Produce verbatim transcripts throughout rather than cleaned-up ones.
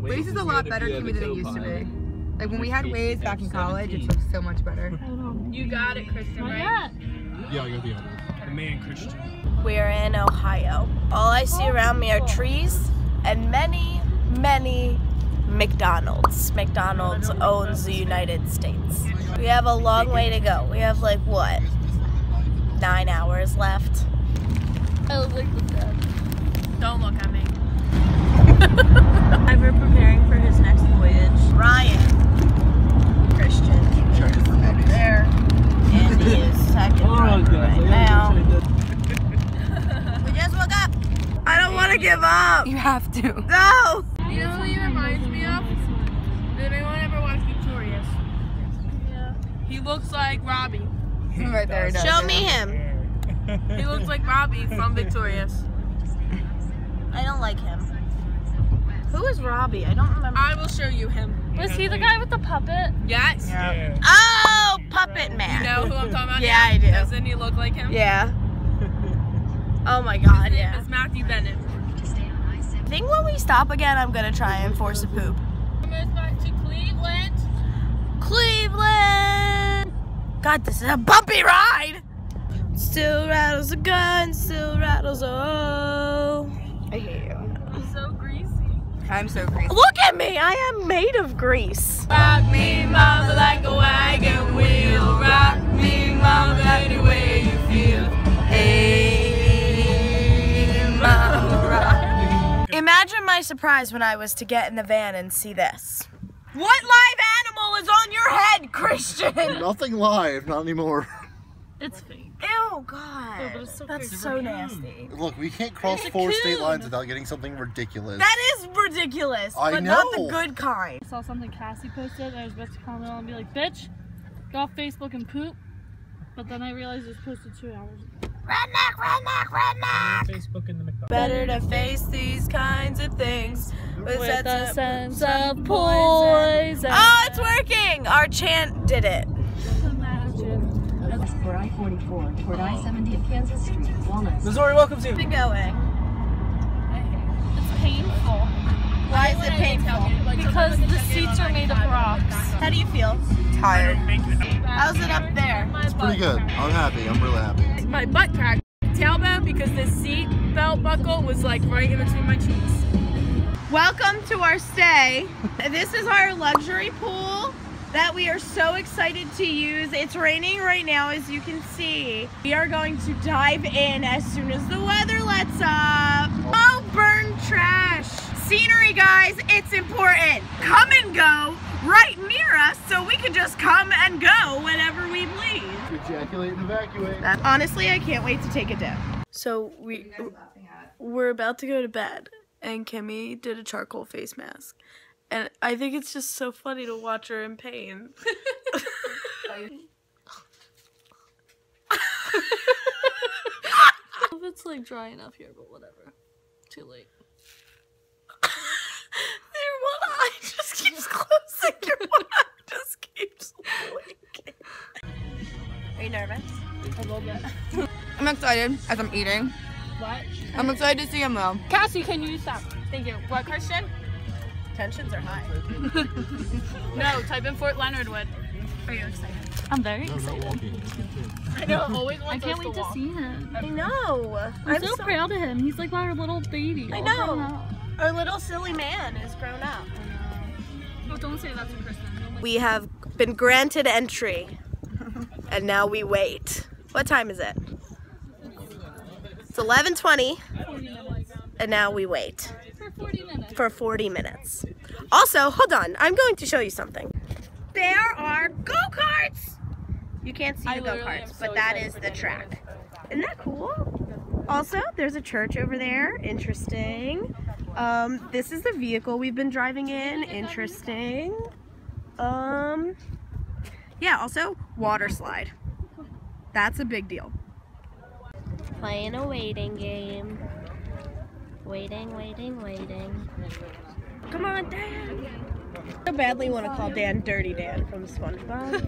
Waze is a lot better to me than it used to be. Like when we had Waze back in college, it was so much better. You got it, Kristen, right? Yeah, I got the other one. The man, Christian. We're in Ohio. All I see around me are trees and many, many McDonald's. McDonald's owns the United States. We have a long way to go. We have like, what, nine hours left? I look like that. Don't look at me. We're preparing for his next voyage. Ryan, Christian, is over there, and he is second driver right now. We just woke up. I don't want to give up. You have to. No. You know who he reminds me of? Did anyone ever watch Victorious? Yeah. He looks like Robbie. Right there. Show me him. He looks like Robbie from Victorious. I don't like him. Who is Robbie? I don't remember. I will show you him. Was he the guy with the puppet? Yes. Yeah. Oh, Puppet Man. You know who I'm talking about? Yeah, now? I do. Doesn't he look like him? Yeah. Oh my God, his name yeah. It's Matthew Bennett. I think when we stop again, I'm going to try and force a poop. I'm going back to Cleveland. Cleveland! God, this is a bumpy ride! Still rattles a gun, still rattles a... Oh. I hate you. I'm so greasy. I'm so greasy. Look at me! I am made of grease. Rock me, mama, like a wagon wheel. Rock me, mama, any way you feel. Hey, mama, rock me. Imagine my surprise when I was to get in the van and see this. What live animal is on your head, Christian? Nothing live, not anymore. It's fake. Ew, God, oh, so that's crazy. So nasty. Look, we can't cross four state lines without getting something ridiculous. That is ridiculous, I but know. Not the good kind. I saw something Cassie posted, and I was about to comment on and be like, bitch, go off Facebook and poop. But then I realized it was posted two hours ago. Redneck, redneck, redneck! Facebook in the McDonald's. Better to face these kinds of things with, with a sense of poison. poison. Oh, it's working! Our chant did it. For I forty-four, toward I seventy at Kansas Street, Walnut. Missouri welcomes you. It's going. It's painful. Why is it painful? Because the seats are made of rocks. How do you feel? Tired. How's it up there? It's pretty good. I'm happy. I'm really happy. My butt cracked. Tailbone because the seat belt buckle was like right in between my cheeks. Welcome to our stay. This is our luxury pool that we are so excited to use. It's raining right now, as you can see. We are going to dive in as soon as the weather lets up. Oh, burn trash. Scenery, guys, it's important. Come and go right near us so we can just come and go whenever we please. Ejaculate and evacuate. Honestly, I can't wait to take a dip. So we, we're about to go to bed, and Kimmy did a charcoal face mask. And I think it's just so funny to watch her in pain. I hope it's like dry enough here, but whatever. Too late. Your one eye just keeps closing. Your one eye just keeps blinking. Are you nervous? A little bit. I'm excited as I'm eating. What? I'm excited to see him though. Cassie, can you stop? Thank you. What, Christian? Tensions are high. No, type in Fort Leonard Wood. Are you excited? I'm very no, excited. I know, I always want to I can't wait to walk. see him. I know. I'm, I'm so, so proud of him. He's like our little baby. I know. Our little silly man is grown up. Oh, don't say that to Kristen. We have been granted entry, and now we wait. What time is it? It's eleven twenty, and now we wait. forty minutes. Also, hold on. I'm going to show you something. There are go-karts! You can't see the go-karts, but that is the track. Isn't that cool? Also, there's a church over there. Interesting. Um, this is the vehicle we've been driving in. Interesting. Um, yeah, also, water slide. That's a big deal. Playing a waiting game. Waiting, waiting, waiting. Come on, Dan! I so badly want to call Dan Dirty Dan from SpongeBob.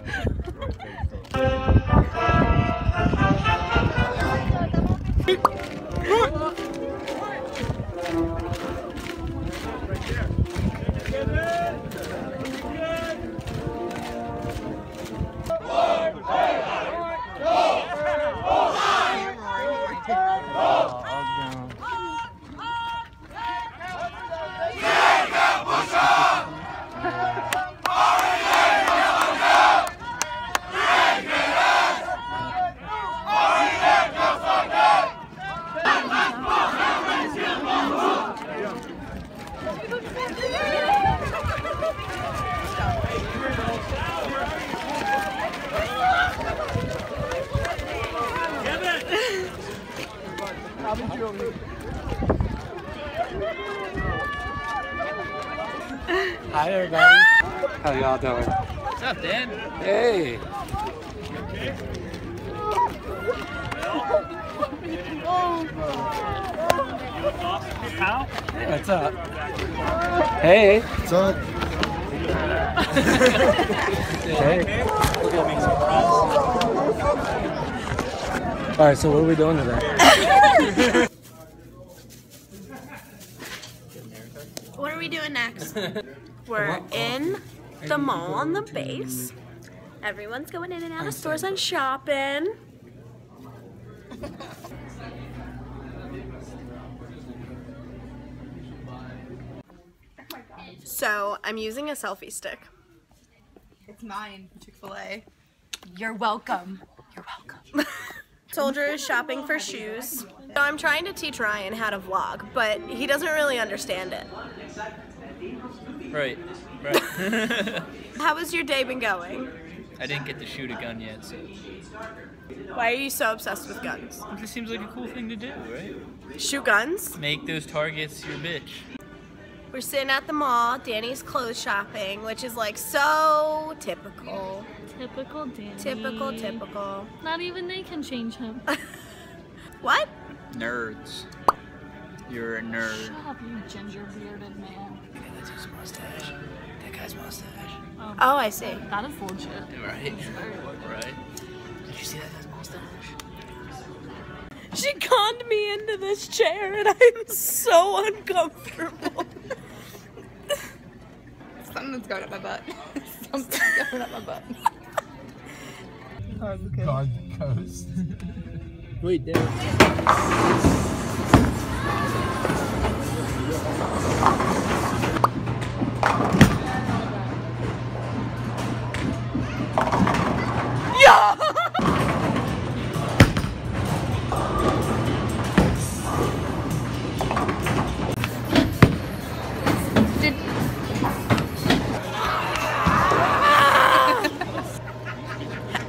Hi, everybody. How y'all doing? What's up, Dan? Hey. What's up? Hey. What's up? Hey. All right, so what are we doing today? What are we doing next? We're in the mall on the base. Everyone's going in and out of stores and shopping. So, I'm using a selfie stick. It's mine, Chick-fil-A. You're welcome. You're welcome. Soldier is shopping for shoes. So I'm trying to teach Ryan how to vlog, but he doesn't really understand it. Right, right. How has your day been going? I didn't get to shoot a gun yet, so. Why are you so obsessed with guns? It just seems like a cool thing to do, right? Shoot guns? Make those targets your bitch. We're sitting at the mall, Danny's clothes shopping, which is like so typical. Typical Danny. Typical, typical. Not even they can change him. What? Nerds. You're a nerd. Shut up, you ginger-bearded man. Okay, that's his mustache. That guy's mustache. Oh, oh I see. That is bullshit. Right. Right. Did you see that guy's mustache? She conned me into this chair and I'm so uncomfortable. Something's going up my butt. Something's going up my butt. Guard the coast. Guard the coast. Wait, there. Yeah!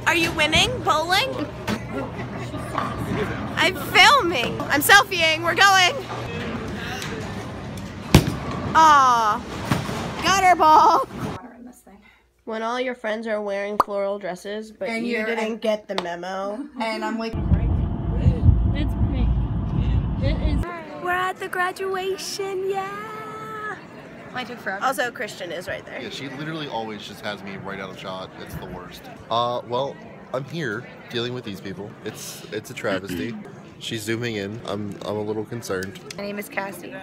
Are you winning? Bowling? I'm filming. I'm selfieing. We're going. Aw. Got her ball. When all your friends are wearing floral dresses, but and you didn't get the memo. And I'm like, it's pink. It is. We're at the graduation, yeah. I took forever. Also, Christian is right there. Yeah, she literally always just has me right out of shot. It's the worst. Uh, well. I'm here dealing with these people. It's it's a travesty. She's zooming in. I'm I'm a little concerned. My name is Cassie.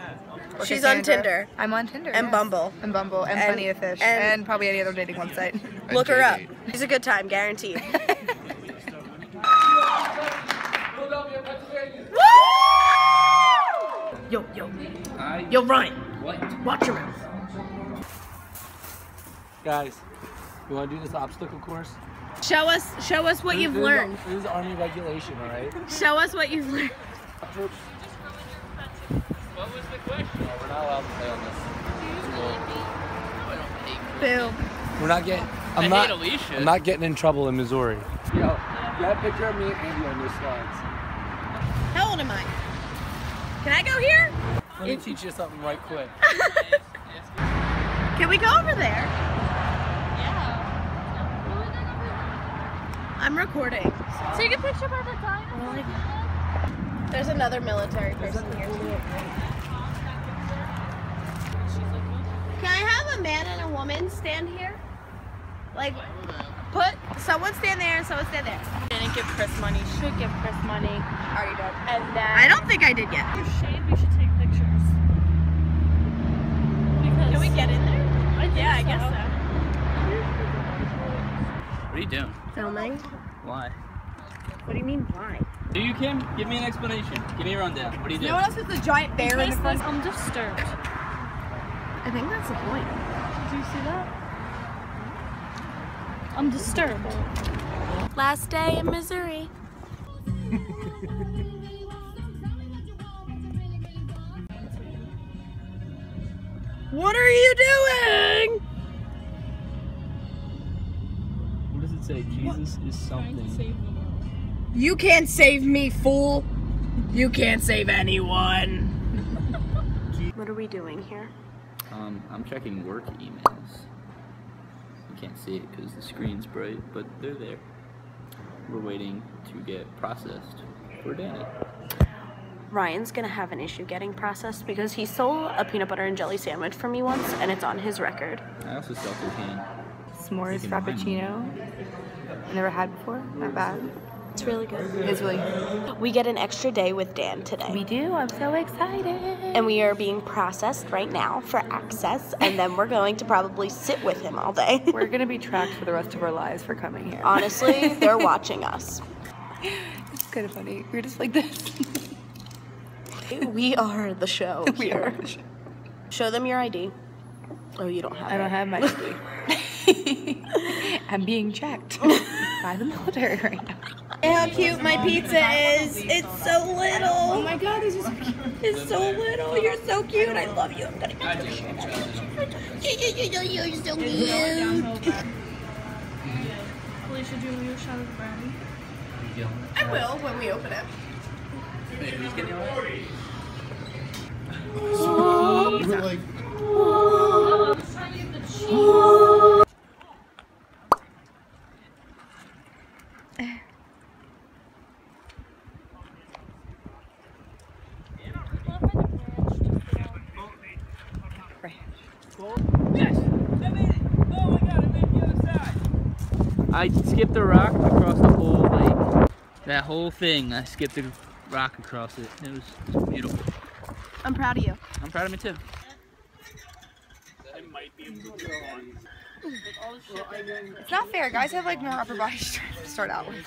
Or She's Cassandra. on Tinder. I'm on Tinder. And yes. Bumble. And Bumble. And, and Plenty of Fish. And, and probably any other dating website. Look her up. She's a good time, guaranteed. Yo, yo. Yo, Ryan. What? Watch your mouth. Guys, you want to do this obstacle course? Show us, show us what this you've learned. This is Army regulation, all right? Show us what you've learned. What was the question? No, we're not allowed to play on this. Do you really hate me? Boo. We're not getting. I'm I not. Hate Alicia. I'm not getting in trouble in Missouri. Yo, you got a picture of me and Andy on your slides. How old am I? Can I go here? Let me teach you something right quick. Can we go over there? I'm recording. So. Take a picture by the time. Oh, there's another military person here. Can I have a man and a woman stand here? Like, put someone stand there and someone stand there. Didn't give Chris money. Should give Chris money. Already done. And then I don't think I did yet. For shame, we should take pictures. Because can we get in there? I yeah, so. I guess so. What are you doing? Filming. Why? What do you mean, why? Do you, Kim? Give me an explanation. Give me a rundown. What are you doing? You know what else is a giant bear in the front? I'm disturbed. I think that's the point. Did you see that? I'm disturbed. Last day in Missouri. What are you doing? Say Jesus what? Is something. You can't save me, fool. You can't save anyone. What are we doing here? Um, I'm checking work emails. You can't see it because the screen's bright, but they're there. We're waiting to get processed for Danny. Ryan's gonna have an issue getting processed because he stole a peanut butter and jelly sandwich from me once, and it's on his record. I also stole cocaine. S'mores frappuccino. Never had before. Not bad. It's really good. It's really good. We get an extra day with Dan today. We do. I'm so excited. And we are being processed right now for access, and then we're going to probably sit with him all day. We're going to be tracked for the rest of our lives for coming here. Honestly, they're watching us. It's kind of funny. We're just like this. We are the show here. We are the show. Show them your I D. Oh, you don't have it. I don't have my I D. I'm being checked by the military right now. How cute my pizza is. It's so little. Oh my god, this is so cute. It's so little. You're so cute. I love you. I'm gonna get you. You're so cute. Felicia, do you want to shot of the brownie? I will when we open it. Who's I skipped a rock across the whole lake. That whole thing, I skipped a rock across it. It was, it was beautiful. I'm proud of you. I'm proud of me too. It might be a It's not fair. Guys have like no upper body strength to start out with.